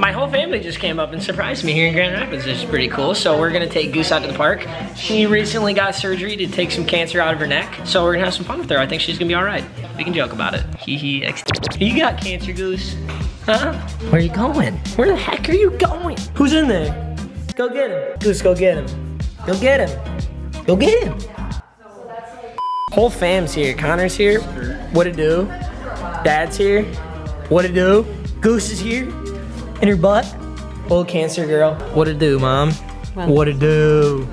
My whole family just came up and surprised me here in Grand Rapids, which is pretty cool. So we're gonna take Goose out to the park. She recently got surgery to take some cancer out of her neck. So we're gonna have some fun with her. I think she's gonna be all right. We can joke about it. Hee hee. You got cancer, Goose? Huh? Where are you going? Where the heck are you going? Who's in there? Go get him. Goose, go get him. Go get him. Go get him. Whole fam's here. Connor's here. What it do? Dad's here. What it do? Goose is here. In her butt. Old cancer girl. What it do, Mom? What it do?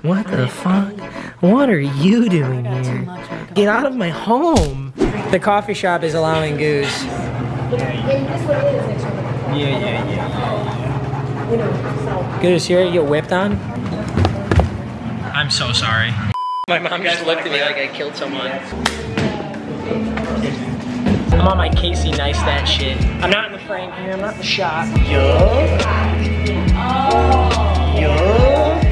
What the fuck? What are you doing here? Get out of my home. The coffee shop is allowing Goose. Yeah. Goose, you're get whipped on? I'm so sorry. My mom just looked at me like I killed someone. I'm on my Casey Neistat shit. I'm not in the frame here, I'm not in the shot. Yo.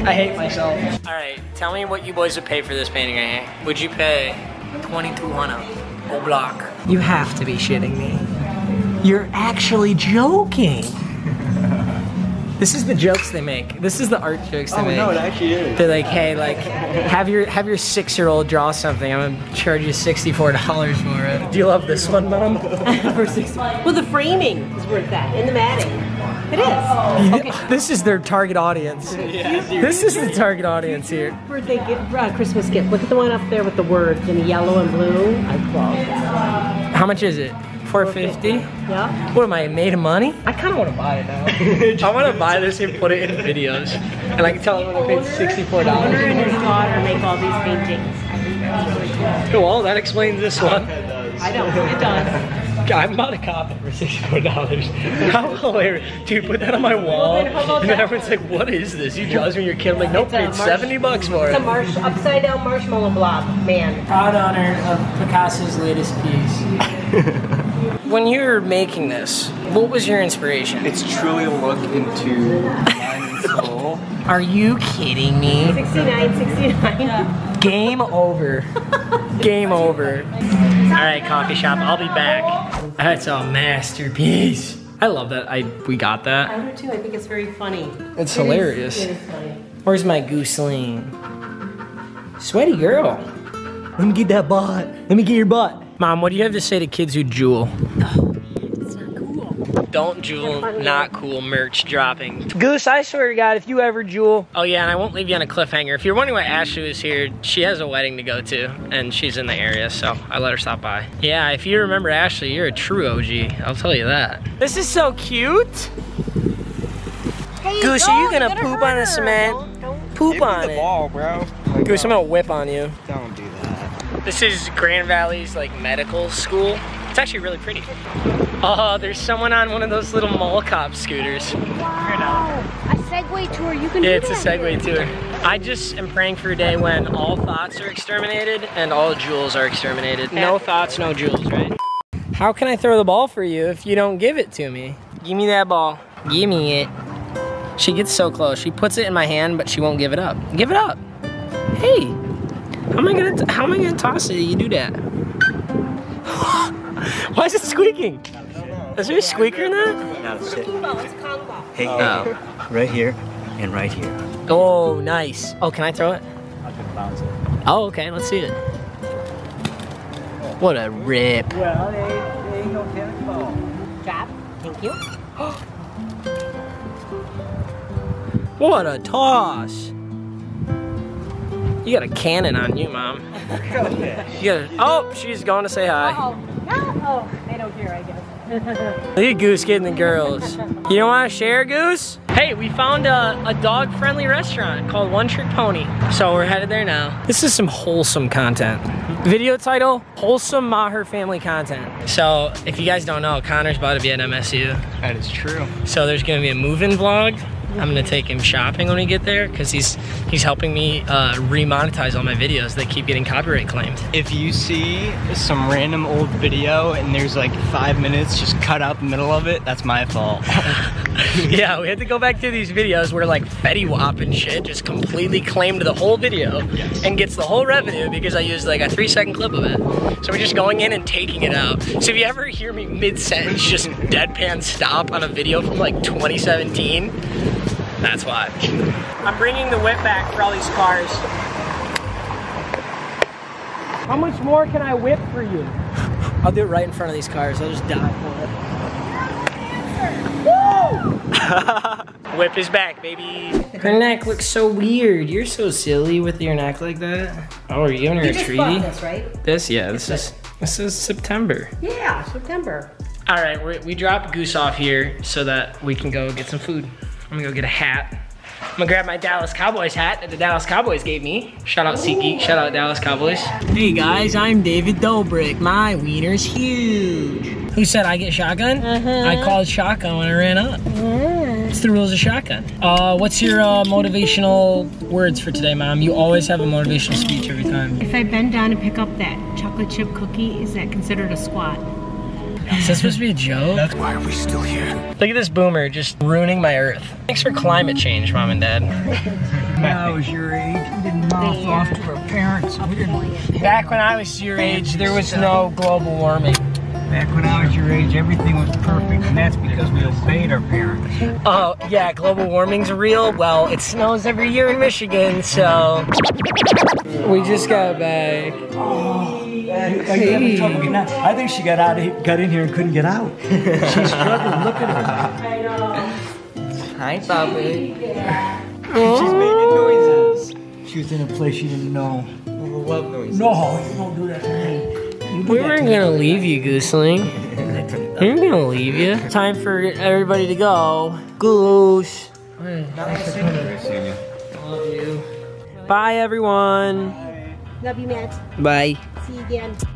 I hate myself. Alright, tell me what you boys would pay for this painting right here. Would you pay $2,200 whole block? You have to be shitting me. You're actually joking. This is the jokes they make. This is the art jokes they make. Oh no, it actually is. They're like, hey, like, have your 6-year-old draw something. I'm gonna charge you $64 for it. Do you love this one, Mom? For 60. Well, the framing is worth that, and the matting. It is. Okay. This is their target audience. Yeah, this is the target audience here. Birthday gift, Christmas gift. Look at the one up there with the words in yellow and blue. I love that. How much is it? $450? Yeah. What am I, made of money? I kind of want to buy it now. I want to buy this and put it in videos. And I can tell them I paid $64. Owner and his daughter make all these paintings. Well, that explains this one. I don't know, it does. I'm about to cop it for $64. How hilarious. Dude, put that on my wall. And then everyone's like, what is this? You draws when your kid. I'm like, nope, paid $70 for it. It's a upside down marshmallow blob, man. Proud owner of Picasso's latest piece. When you were making this, what was your inspiration? It's truly a look into mind and soul. Are you kidding me? 69. Game over. Game over. Alright, coffee shop, I'll be back. That's a masterpiece. I love that. We got that. I do too, I think it's very funny. It's hilarious. It is funny. Where's my gooseling? Sweaty girl. Let me get that butt. Let me get your butt. Mom, what do you have to say to kids who jewel? Oh, it's not cool. Don't jewel, not cool merch dropping. Goose, I swear to God, if you ever jewel. Oh yeah, and I won't leave you on a cliffhanger. If you're wondering why Ashley was here, she has a wedding to go to, and she's in the area, so I let her stop by. Yeah, if you remember Ashley, you're a true OG. I'll tell you that. This is so cute. Hey, Goose, are you gonna poop on the cement? Don't poop on it. Ball, bro. Goose, I'm gonna whip on you. Don't do that. This is Grand Valley's like medical school. It's actually really pretty. Oh, there's someone on one of those little mall cop scooters. Wow. A Segway tour, you can do that. Yeah, it's a Segway tour. I just am praying for a day when all thoughts are exterminated and all jewels are exterminated. No thoughts, no jewels, right? How can I throw the ball for you if you don't give it to me? Give me that ball. Give me it. She gets so close. She puts it in my hand, but she won't give it up. Give it up. Hey. How am I gonna toss it? You do that. Why is it squeaking? Is there a squeaker in that? No, it's a Kong ball. It's a Kong ball. Hey, right here and right here. Oh, nice. Oh, can I throw it? I'll just bounce it. Oh, okay. Let's see it. What a rip. Well, there ain't no tennis ball. Drop. Thank you. What a toss. You got a cannon on you, Mom. Oh, she's going to say hi. Uh-oh, they don't hear, I guess. Look at Goose getting the girls. You don't want to share, Goose? Hey, we found a dog-friendly restaurant called One Trick Pony. So we're headed there now. This is some wholesome content. Video title, Wholesome Maher Family Content. So, if you guys don't know, Connor's about to be at MSU. That is true. So there's going to be a move-in vlog. I'm gonna take him shopping when we get there because he's helping me re-monetize all my videos that keep getting copyright claimed. If you see some random old video and there's like 5 minutes just cut out the middle of it, that's my fault. Yeah, we had to go back through these videos where like Fetty Wap and shit just completely claimed the whole video and gets the whole revenue because I used like a 3-second clip of it. So we're just going in and taking it out. So if you ever hear me mid-sentence just deadpan stop on a video from like 2017, that's why. I'm bringing the whip back for all these cars. How much more can I whip for you? I'll do it right in front of these cars. I'll just die for it. Whip is back, baby. Her neck looks so weird. You're so silly with your neck like that. Oh, are you giving her a treaty? You just bought this, right? This, yeah, this is September. Yeah, September. All right, we dropped Goose off here so that we can go get some food. I'm gonna go get a hat. I'm gonna grab my Dallas Cowboys hat that the Dallas Cowboys gave me. Shout out SeatGeek, shout out Dallas Cowboys. Hey guys, I'm David Dobrik. My wiener's huge. Who said I get shotgun? I called shotgun when I ran up. It's the rules of shotgun. What's your motivational words for today, Mom? You always have a motivational speech every time. If I bend down and pick up that chocolate chip cookie, is that considered a squat? Is that supposed to be a joke? Why are we still here? Look at this boomer just ruining my earth. Thanks for climate change, Mom and Dad. When I was your age, we didn't mouth off to our parents. We didn't. Back when I was your age, there was no global warming. Back when I was your age, everything was perfect, and that's because we obeyed our parents. Oh, yeah, global warming's real. Well, it snows every year in Michigan, so... We just got back. Oh, I think she got in here and couldn't get out. She's struggling. Look at her. Hi, Bobby. She's making noises. She was in a place she didn't know. Love noises. No, you don't do that to me. We weren't gonna leave you, Gooseling. We weren't gonna leave you. Time for everybody to go. Goose. Love you. Bye, everyone. Love you, Matt. Bye. See you again.